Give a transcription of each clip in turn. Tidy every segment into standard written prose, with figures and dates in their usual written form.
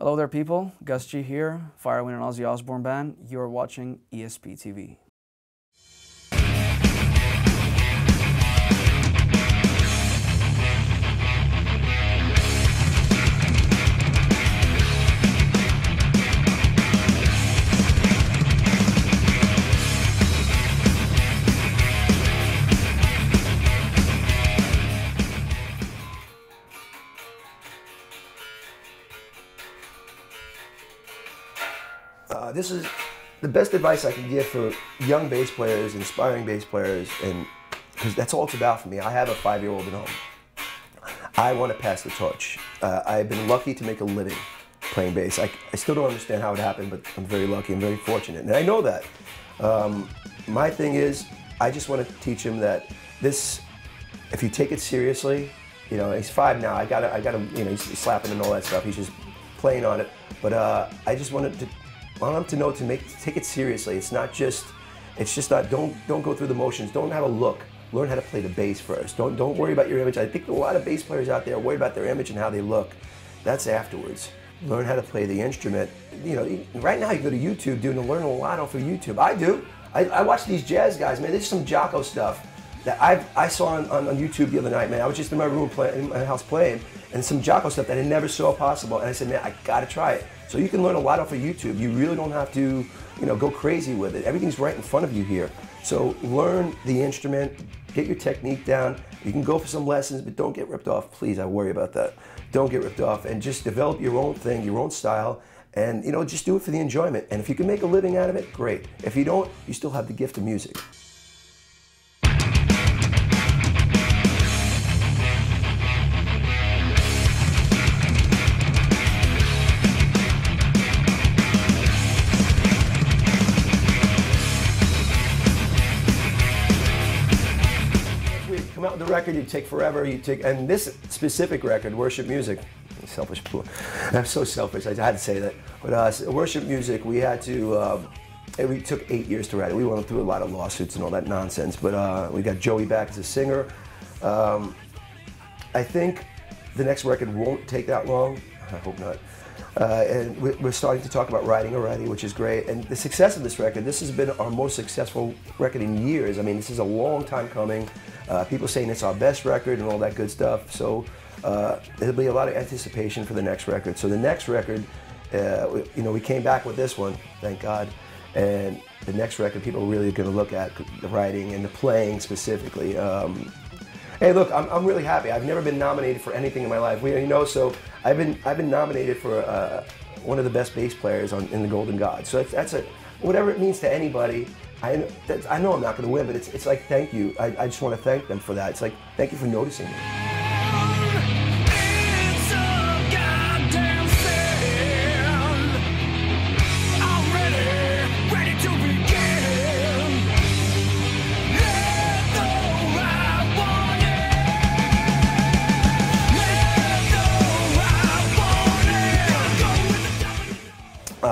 Hello there people, Gus G here, Firewind and Ozzy Osbourne Band. You're watching ESP TV. This is the best advice I can give for young bass players, inspiring bass players, and because that's all it's about for me. I have a 5-year-old at home. I want to pass the torch. I've been lucky to make a living playing bass. I still don't understand how it happened, but I'm very lucky and very fortunate, and I know that. My thing is, I just want to teach him that this, if you take it seriously, you know, he's 5 now. I gotta, you know, he's slapping and all that stuff. He's just playing on it, but I just wanted to. I want them to know to take it seriously. It's just not. Don't go through the motions. Don't have a look. Learn how to play the bass first. Don't worry about your image. I think a lot of bass players out there worry about their image and how they look. That's afterwards. Learn how to play the instrument. You know, right now you go to YouTube, dude, and learn a lot off of YouTube. I do. I watch these jazz guys, man. There's some Jocko stuff that I saw on YouTube the other night, man. I was just in my room in my house playing, and some Jocko stuff that I never saw possible. And I said, man, I gotta try it. So you can learn a lot off of YouTube. You really don't have to, you know, go crazy with it. Everything's right in front of you here. So learn the instrument, get your technique down. You can go for some lessons, but don't get ripped off. Please, I worry about that. Don't get ripped off and just develop your own thing, your own style, and you know, just do it for the enjoyment. And if you can make a living out of it, great. If you don't, you still have the gift of music. The record you take forever, and this specific record, Worship Music, selfish, I'm so selfish, I had to say that, but Worship Music, we had to, we took 8 years to write it. We went through a lot of lawsuits and all that nonsense, but we got Joey back as a singer. I think the next record won't take that long, I hope not, and we're starting to talk about writing already, which is great, and the success of this record, this has been our most successful record in years. I mean, this is a long time coming. People saying it's our best record and all that good stuff, so there'll be a lot of anticipation for the next record. So the next record, you know, we came back with this one, thank God, and the next record people are really going to look at the writing and the playing specifically. Hey, look, I'm really happy. I've never been nominated for anything in my life, you know, so I've been nominated for one of the best bass players in the Golden Gods. So that's a, whatever it means to anybody. I know I'm not going to win, but it's like, thank you. I just want to thank them for that. It's like, thank you for noticing me.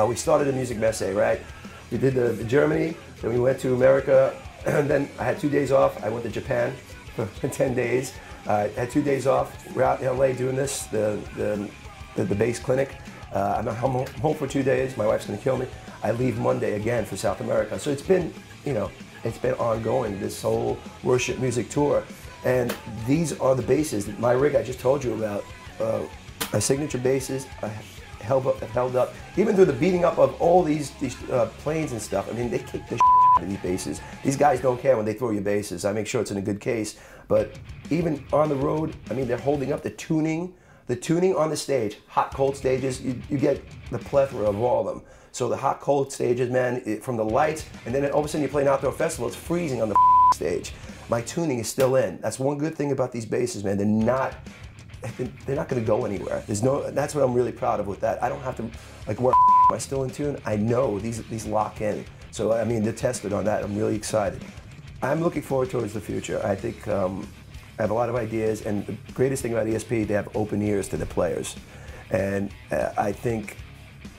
We started the Music Messe, right? We did the Germany, then we went to America, and then I had 2 days off. I went to Japan for 10 days. I had 2 days off. We're out in LA doing this, the bass clinic. I'm home for 2 days. My wife's gonna kill me. I leave Monday again for South America. So it's been, you know, it's been ongoing, this whole Worship Music tour. And these are the basses. My rig I just told you about, my signature basses. Held up, even through the beating up of all these planes and stuff. I mean, they kick the shit out of these bases. These guys don't care when they throw your bases. I make sure it's in a good case. But even on the road, I mean, they're holding up the tuning on the stage, hot cold stages. You get the plethora of all of them. So the hot cold stages, man, from the lights, and then all of a sudden you're playing outdoor festival. It's freezing on the stage. My tuning is still in. That's one good thing about these bases, man. They're not going to go anywhere. There's no. That's what I'm really proud of with that. I don't have to, like, where am I still in tune? I know these lock in. So I mean, they're tested on that. I'm really excited. I'm looking forward towards the future. I think I have a lot of ideas, and the greatest thing about ESP, they have open ears to the players, and I think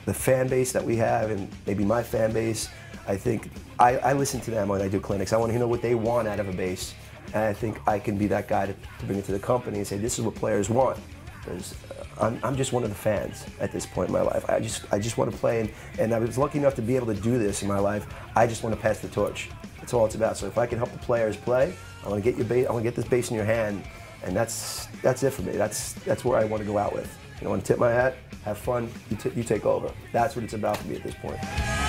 the fan base that we have, and maybe my fan base, I think I listen to them when I do clinics. I want to know what they want out of a bass. And I think I can be that guy to bring it to the company and say, this is what players want. Because I'm just one of the fans at this point in my life. I just want to play, and I was lucky enough to be able to do this in my life. I just want to pass the torch. That's all it's about. So if I can help the players play, I want to get your bass. I want to get this bass in your hand, and that's it for me. That's where I want to go out with. You know, I want to tip my hat, have fun. You take over. That's what it's about for me at this point.